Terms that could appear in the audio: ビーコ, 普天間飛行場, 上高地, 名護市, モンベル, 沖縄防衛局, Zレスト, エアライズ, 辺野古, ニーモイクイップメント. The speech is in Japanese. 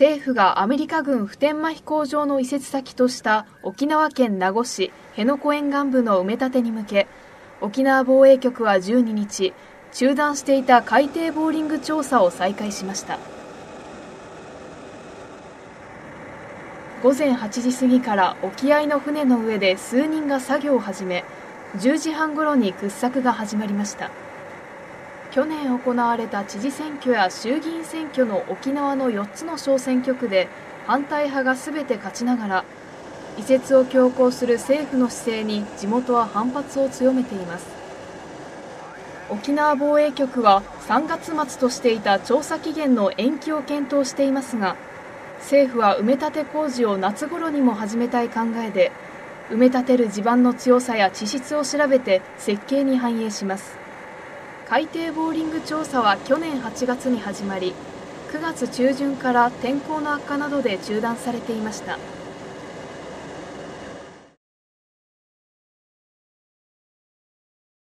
政府がアメリカ軍普天間飛行場の移設先とした沖縄県名護市辺野古沿岸部の埋め立てに向け、沖縄防衛局は12日、中断していた海底ボーリング調査を再開しました。午前8時過ぎから沖合の船の上で数人が作業を始め、10時半ごろに掘削が始まりました。去年行われた知事選挙や衆議院選挙の沖縄の4つの小選挙区で反対派がすべて勝ちながら、移設を強行する政府の姿勢に地元は反発を強めています。沖縄防衛局は3月末としていた調査期限の延期を検討していますが、政府は埋め立て工事を夏ごろにも始めたい考えで、埋め立てる地盤の強さや地質を調べて設計に反映します。海底ボーリング調査は去年8月に始まり、9月中旬から天候の悪化などで中断されていました。